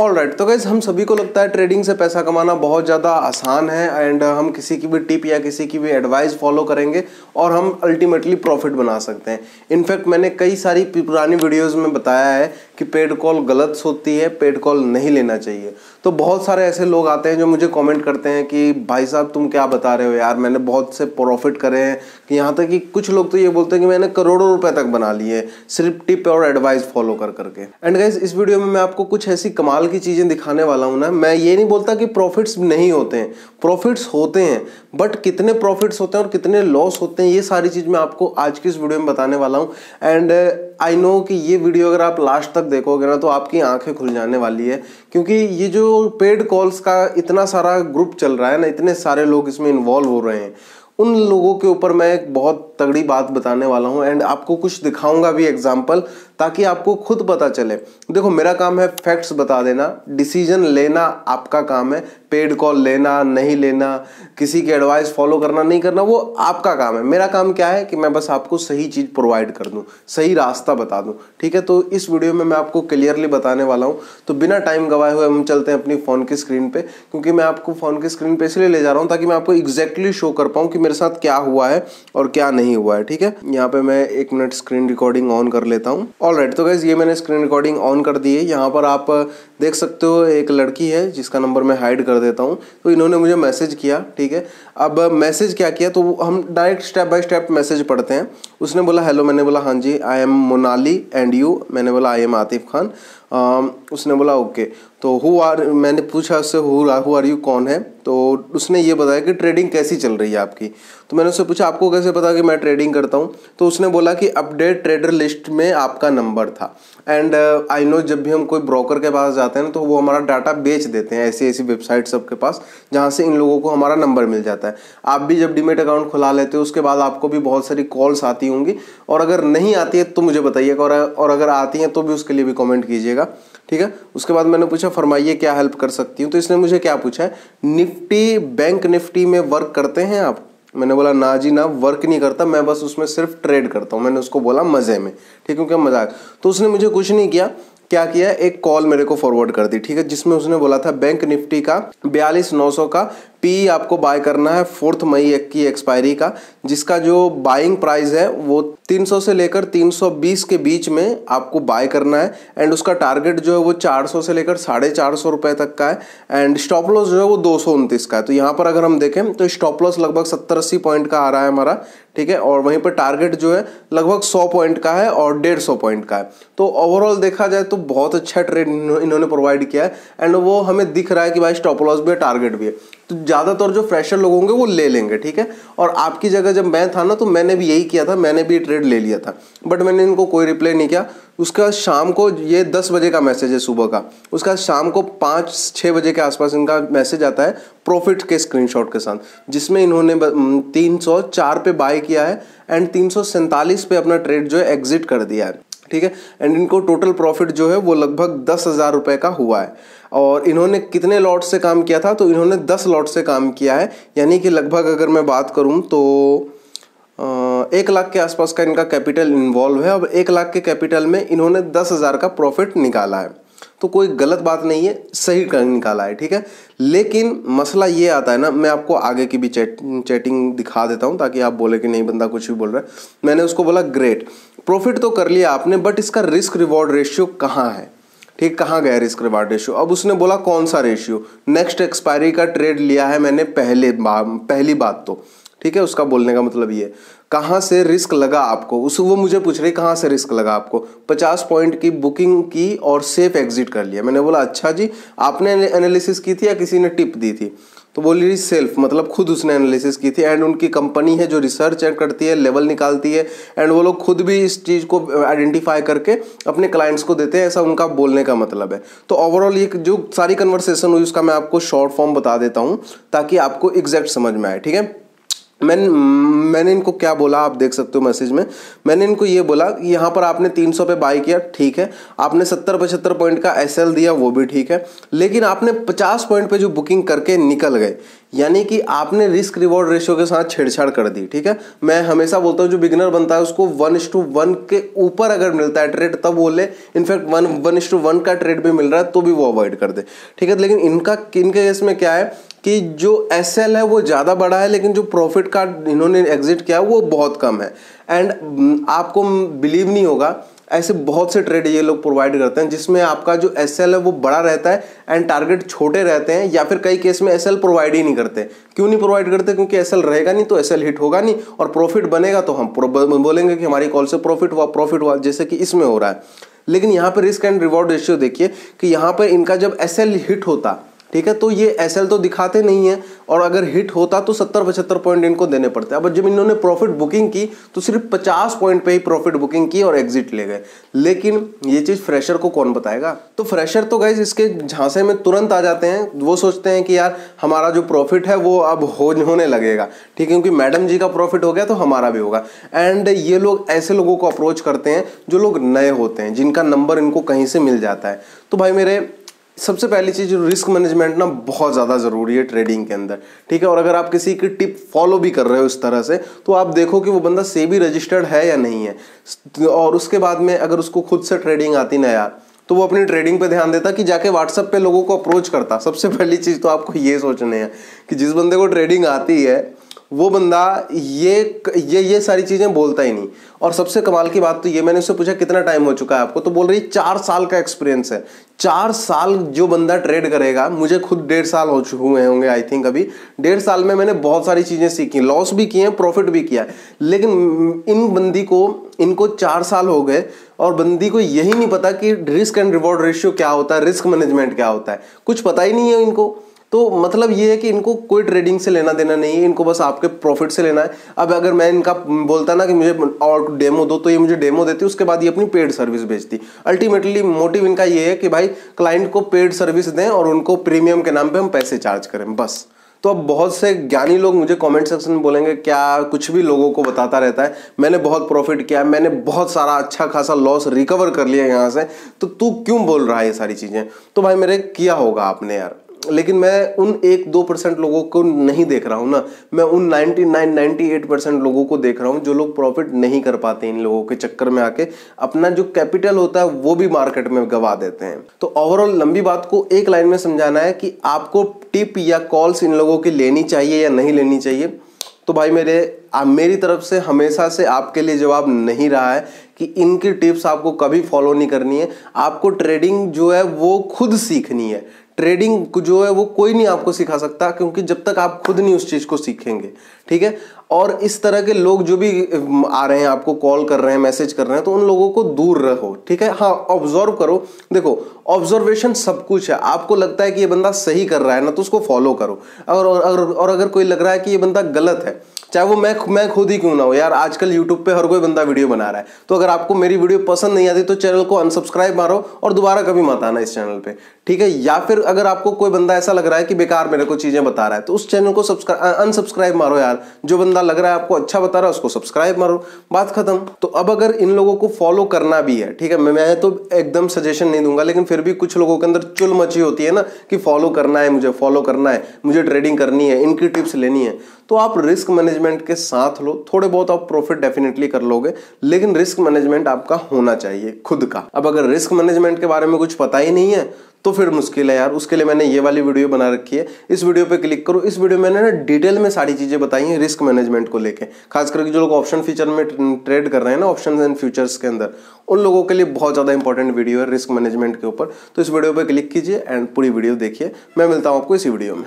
Alright, तो guys हम सभी को लगता है ट्रेडिंग से पैसा कमाना बहुत ज़्यादा आसान है एंड हम किसी की भी टिप या किसी की भी एडवाइस फॉलो करेंगे और हम अल्टीमेटली प्रॉफिट बना सकते हैं। इनफैक्ट मैंने कई सारी पुरानी वीडियोस में बताया है कि पेड कॉल गलत होती है, पेड कॉल नहीं लेना चाहिए। तो बहुत सारे ऐसे लोग आते हैं जो मुझे कॉमेंट करते हैं कि भाई साहब तुम क्या बता रहे हो यार, मैंने बहुत से प्रॉफिट करे हैं, कि यहाँ तक कि कुछ लोग तो ये बोलते हैं कि मैंने करोड़ों रुपए तक बना लिए सिर्फ टिप और एडवाइस फॉलो कर करके। एंड गाइज इस वीडियो में मैं आपको कुछ ऐसी कमाल की चीजें दिखाने वाला हूं ना। मैं ये नहीं बोलता कि प्रॉफिट्स नहीं होते हैं, प्रॉफिट्स होते हैं, बट कितने प्रॉफिट्स होते हैं और कितने लॉस होते हैं ये सारी चीज मैं आपको आज की इस वीडियो में बताने वाला हूं। एंड आई नो कि ये वीडियो अगर आप लास्ट तक देखोगे ना तो आपकी आंखें खुल जाने वाली है, क्योंकि ये जो पेड कॉल्स का इतना सारा ग्रुप चल रहा है ना, इतने सारे लोग इसमें इन्वॉल्व हो रहे हैं, उन लोगों के ऊपर मैं एक बहुत तगड़ी बात बताने वाला हूं एंड आपको कुछ दिखाऊंगा भी एग्जांपल, ताकि आपको खुद पता चले। देखो मेरा काम है फैक्ट्स बता देना, डिसीजन लेना आपका काम है, पेड कॉल लेना नहीं लेना, किसी की एडवाइस फॉलो करना नहीं करना, वो आपका काम है। मेरा काम क्या है कि मैं बस आपको सही चीज़ प्रोवाइड कर दूँ, सही रास्ता बता दूँ, ठीक है। तो इस वीडियो में मैं आपको क्लियरली बताने वाला हूँ। तो बिना टाइम गवाए हुए हम चलते हैं अपनी फ़ोन की स्क्रीन पर, क्योंकि मैं आपको फ़ोन की स्क्रीन पर इसलिए ले जा रहा हूँ ताकि मैं आपको एग्जैक्टली शो कर पाऊँ कि मेरे साथ क्या हुआ है और क्या नहीं हुआ है, ठीक है। यहाँ पे मैं एक मिनट स्क्रीन रिकॉर्डिंग ऑन कर लेता हूँ। ऑलराइट, तो गाइज ये मैंने स्क्रीन रिकॉर्डिंग ऑन कर दी है। यहाँ पर आप देख सकते हो एक लड़की है जिसका नंबर मैं हाइड कर देता हूँ, तो इन्होंने मुझे मैसेज किया, ठीक है। अब मैसेज क्या किया तो हम direct step by step message पढ़ते हैं। उसने बोला हेलो, मैंने बोला हाँ जी, I am Monali and you, मैंने बोला आई एम आतिफ खान। उसने बोला ओके, तो हु आर, मैंने पूछा उससे हु आर यू, कौन है। तो उसने ये बताया कि ट्रेडिंग कैसी चल रही है आपकी। तो मैंने उससे पूछा आपको कैसे पता कि मैं ट्रेडिंग करता हूँ। तो उसने बोला कि अपडेट ट्रेडर लिस्ट में आपका नंबर था एंड आई नो जब भी हम कोई ब्रोकर के पास जाते हैं ना तो वो हमारा डाटा बेच देते हैं ऐसी ऐसी वेबसाइट सबके पास, जहाँ से इन लोगों को हमारा नंबर मिल जाता है। आप भी जब डीमेट अकाउंट खुला लेते हो उसके बाद आपको भी बहुत सारी कॉल्स आती होंगी, और अगर नहीं आती है तो मुझे बताइएगा, और अगर आती हैं तो भी उसके लिए भी कॉमेंट कीजिएगा, ठीक है। उसके बाद मैंने पूछा फरमाइए क्या हेल्प कर सकती हूँ। तो इसने मुझे क्या पूछा है, निफ्टी, बैंक निफ्टी में वर्क करते हैं आप। मैंने बोला ना जी ना, वर्क नहीं करता, मैं बस उसमें सिर्फ ट्रेड करता हूँ, मैंने उसको बोला मज़े में, ठीक है, क्योंकि मजाक। तो उसने मुझे कुछ नहीं किया, क्या किया एक कॉल मेरे को फॉरवर्ड कर दी, ठीक है, जिसमें उसने बोला था बैंक निफ्टी का 42,900 का पी आपको बाय करना है 4 मई की एक्सपायरी का, जिसका जो बाइंग प्राइस है वो 300 से लेकर 320 के बीच में आपको बाय करना है एंड उसका टारगेट जो है वो 400 से लेकर 450 रुपये तक का है एंड स्टॉप लॉस जो है वो 229 का है। तो यहाँ पर अगर हम देखें तो स्टॉप लॉस लगभग 70-80 पॉइंट का आ रहा है हमारा, ठीक है, और वहीं पर टारगेट जो है लगभग 100 पॉइंट का है और 150 पॉइंट का है। तो ओवरऑल देखा जाए तो बहुत अच्छा ट्रेड इन्होंने प्रोवाइड किया है एंड वो हमें दिख रहा है कि भाई स्टॉप लॉस भी है, टारगेट भी है, तो ज़्यादातर जो फ्रेशर लोग होंगे वो ले लेंगे, ठीक है। और आपकी जगह जब मैं था ना तो मैंने भी यही किया था, मैंने भी ट्रेड ले लिया था, बट मैंने इनको कोई रिप्लाई नहीं किया। उसका शाम को, ये 10 बजे का मैसेज है सुबह का, उसका शाम को 5-6 बजे के आसपास इनका मैसेज आता है प्रॉफिट के स्क्रीनशॉट के साथ, जिसमें इन्होंने 304 पे बाय किया है एंड 347 पे अपना ट्रेड जो है एग्जिट कर दिया है, ठीक है। एंड इनको टोटल प्रॉफिट जो है वो लगभग 10,000 रुपये का हुआ है। और इन्होंने कितने लॉट से काम किया था तो इन्होंने 10 लॉट से काम किया है, यानी कि लगभग अगर मैं बात करूं तो 1 लाख के आसपास का इनका कैपिटल इन्वॉल्व है। अब 1 लाख के कैपिटल में इन्होंने 10,000 का प्रॉफिट निकाला है, तो कोई गलत बात नहीं है, सही कर निकाला है, ठीक है। लेकिन मसला ये आता है ना, मैं आपको आगे की भी चैटिंग दिखा देता हूँ ताकि आप बोले कि नहीं बंदा कुछ भी बोल रहा है। मैंने उसको बोला ग्रेट, प्रॉफिट तो कर लिया आपने, बट इसका रिस्क रिवॉर्ड रेशियो कहाँ है, ठीक, कहाँ गया रिस्क रिवार्ड रेशियो। अब उसने बोला कौन सा रेशियो, नेक्स्ट एक्सपायरी का ट्रेड लिया है मैंने पहली बात तो, ठीक है, उसका बोलने का मतलब ये, कहाँ से रिस्क लगा आपको। उस वो मुझे पूछ रही कहाँ से रिस्क लगा आपको, 50 पॉइंट की बुकिंग की और सेफ एग्जिट कर लिया। मैंने बोला अच्छा जी, आपने एनालिसिस की थी या किसी ने टिप दी थी। तो बोली रही सेल्फ, मतलब खुद उसने एनालिसिस की थी एंड उनकी कंपनी है जो रिसर्च करती है, लेवल निकालती है एंड वो लोग खुद भी इस चीज़ को आइडेंटिफाई करके अपने क्लाइंट्स को देते हैं, ऐसा उनका बोलने का मतलब है। तो ओवरऑल ये जो सारी कन्वर्सेशन हुई उसका मैं आपको शॉर्ट फॉर्म बता देता हूँ ताकि आपको एग्जैक्ट समझ में आए, ठीक है। मैंने इनको क्या बोला, आप देख सकते हो मैसेज में। मैंने इनको ये बोला यहाँ पर आपने 300 पे बाई किया, ठीक है, आपने 70-75 पॉइंट का एसएल दिया, वो भी ठीक है, लेकिन आपने 50 पॉइंट पे जो बुकिंग करके निकल गए, यानी कि आपने रिस्क रिवॉर्ड रेशियो के साथ छेड़छाड़ कर दी। ठीक है, मैं हमेशा बोलता हूँ जो बिगिनर बनता है उसको 1:1 के ऊपर अगर मिलता है ट्रेड तब वो ले, इनफैक्ट 1:1 का ट्रेड भी मिल रहा है तो भी वो अवॉइड कर दे। ठीक है, लेकिन इनके केस में क्या है कि जो एसएल है वो ज़्यादा बड़ा है लेकिन जो प्रॉफिट का इन्होंने एग्जिट किया वो बहुत कम है। एंड आपको बिलीव नहीं होगा, ऐसे बहुत से ट्रेड ये लोग प्रोवाइड करते हैं जिसमें आपका जो एसएल है वो बड़ा रहता है एंड टारगेट छोटे रहते हैं, या फिर कई केस में एसएल प्रोवाइड ही नहीं करते। क्यों नहीं प्रोवाइड करते? क्योंकि एसएल रहेगा नहीं तो एसएल हिट होगा नहीं, और प्रॉफिट बनेगा तो हम बोलेंगे कि हमारी कॉल से प्रॉफिट हुआ, जैसे कि इसमें हो रहा है। लेकिन यहाँ पर रिस्क एंड रिवॉर्ड रेशियो देखिए कि यहाँ पर इनका जब एसएल हिट होता, ठीक है, तो ये एसएल तो दिखाते नहीं है, और अगर हिट होता तो 70-75 पॉइंट इनको देने पड़ते। अब जब इन्होंने प्रॉफिट बुकिंग की तो सिर्फ 50 पॉइंट पे ही प्रॉफिट बुकिंग की और एग्जिट ले गए। लेकिन ये चीज़ फ्रेशर को कौन बताएगा? तो फ्रेशर तो गाइज इसके झांसे में तुरंत आ जाते हैं, वो सोचते हैं कि यार हमारा जो प्रॉफिट है वो अब होने लगेगा, ठीक है, क्योंकि मैडम जी का प्रॉफिट हो गया तो हमारा भी होगा। एंड ये लोग ऐसे लोगों को अप्रोच करते हैं जो लोग नए होते हैं, जिनका नंबर इनको कहीं से मिल जाता है। तो भाई मेरे, सबसे पहली चीज़ रिस्क मैनेजमेंट ना बहुत ज़्यादा ज़रूरी है ट्रेडिंग के अंदर, ठीक है, और अगर आप किसी की टिप फॉलो भी कर रहे हो इस तरह से तो आप देखो कि वो बंदा सेबी रजिस्टर्ड है या नहीं है, और उसके बाद में अगर उसको खुद से ट्रेडिंग आती ना यार तो वो अपनी ट्रेडिंग पे ध्यान देता कि जाके व्हाट्सएप पे लोगों को अप्रोच करता। सबसे पहली चीज़ तो आपको ये सोचने है कि जिस बंदे को ट्रेडिंग आती है वो बंदा ये सारी चीज़ें बोलता ही नहीं। और सबसे कमाल की बात तो ये, मैंने उससे पूछा कितना टाइम हो चुका है आपको, तो बोल रही 4 साल का एक्सपीरियंस है। 4 साल जो बंदा ट्रेड करेगा, मुझे खुद 1.5 साल हो चुके होंगे आई थिंक, अभी 1.5 साल में मैंने बहुत सारी चीज़ें सीखी, लॉस भी किए हैं, प्रॉफिट भी किया है। लेकिन इनको 4 साल हो गए और बंदी को यही नहीं पता कि रिस्क एंड रिवॉर्ड रेशियो क्या होता है, रिस्क मैनेजमेंट क्या होता है, कुछ पता ही नहीं है इनको। तो मतलब ये है कि इनको कोई ट्रेडिंग से लेना देना नहीं है, इनको बस आपके प्रॉफिट से लेना है। अब अगर मैं इनका बोलता ना कि मुझे और डेमो दो तो ये मुझे डेमो देती, उसके बाद ये अपनी पेड सर्विस बेचती। अल्टीमेटली मोटिव इनका ये है कि भाई क्लाइंट को पेड सर्विस दें और उनको प्रीमियम के नाम पे हम पैसे चार्ज करें, बस। तो अब बहुत से ज्ञानी लोग मुझे कमेंट सेक्शन में बोलेंगे क्या कुछ भी लोगों को बताता रहता है, मैंने बहुत प्रॉफिट किया, मैंने बहुत सारा अच्छा खासा लॉस रिकवर कर लिया यहाँ से, तो तू क्यों बोल रहा है ये सारी चीज़ें? तो भाई मेरे, किया होगा आपने यार, लेकिन मैं उन 1-2% लोगों को नहीं देख रहा हूँ ना, मैं उन 99-98% लोगों को देख रहा हूँ जो लोग प्रॉफिट नहीं कर पाते, इन लोगों के चक्कर में आके अपना जो कैपिटल होता है वो भी मार्केट में गवा देते हैं। तो ओवरऑल लंबी बात को एक लाइन में समझाना है कि आपको टिप या कॉल्स इन लोगों की लेनी चाहिए या नहीं लेनी चाहिए। तो भाई मेरे, मेरी तरफ से हमेशा से आपके लिए जवाब नहीं रहा है कि इनकी टिप्स आपको कभी फॉलो नहीं करनी है। आपको ट्रेडिंग जो है वो खुद सीखनी है, ट्रेडिंग जो है वो कोई नहीं आपको सिखा सकता, क्योंकि जब तक आप खुद नहीं उस चीज़ को सीखेंगे, ठीक है। और इस तरह के लोग जो भी आ रहे हैं, आपको कॉल कर रहे हैं, मैसेज कर रहे हैं, तो उन लोगों को दूर रहो, ठीक है। हाँ, ऑब्जर्व करो, देखो ऑब्जर्वेशन सब कुछ है। आपको लगता है कि ये बंदा सही कर रहा है ना, तो उसको फॉलो करो, और अगर कोई लग रहा है कि ये बंदा गलत है, चाहे वो मैं खुद ही क्यों ना हो यार, आजकल यूट्यूब पे हर कोई बंदा वीडियो बना रहा है, तो अगर आपको मेरी वीडियो पसंद नहीं आती तो चैनल को अनसब्सक्राइब मारो और दोबारा कभी मत आना इस चैनल पे, ठीक है। या फिर अगर आपको कोई बंदा ऐसा लग रहा है कि बेकार मेरे को चीज़ें बता रहा है तो उस चैनल को अनसब्सक्राइब मारो यार, जो बंदा लग रहा है आपको अच्छा बता रहा है उसको सब्सक्राइब मारो, बात खत्म। तो अब अगर इन लोगों को फॉलो करना भी है, ठीक है, मैं तो एकदम सजेशन नहीं दूंगा, लेकिन फिर भी कुछ लोगों के अंदर चुल मची होती है ना कि फॉलो करना है, मुझे फॉलो करना है, मुझे ट्रेडिंग करनी है, इनकी टिप्स लेनी है, तो आप रिस्क मैनेजमेंट के साथ लो, थोड़े बहुत आप प्रॉफिट डेफिनेटली कर लोगे, लेकिन रिस्क मैनेजमेंट आपका होना चाहिए खुद का। अब अगर रिस्क मैनेजमेंट के बारे में कुछ पता ही नहीं है तो फिर मुश्किल है यार, उसके लिए मैंने ये वाली वीडियो बना रखी है, इस वीडियो पे क्लिक करो। इस वीडियो में मैंने डिटेल में सारी चीज़ें बताई हैं रिस्क मैनेजमेंट को लेके, खास करके जो लोग ऑप्शन फ्यूचर में ट्रेड कर रहे हैं ना, ऑप्शन एंड फ्यूचर्स के अंदर, उन लोगों के लिए बहुत ज़्यादा इंपॉर्टेंट वीडियो है रिस्क मैनेजमेंट के ऊपर। तो इस वीडियो पर क्लिक कीजिए एंड पूरी वीडियो देखिए। मैं मिलता हूँ आपको इसी वीडियो में।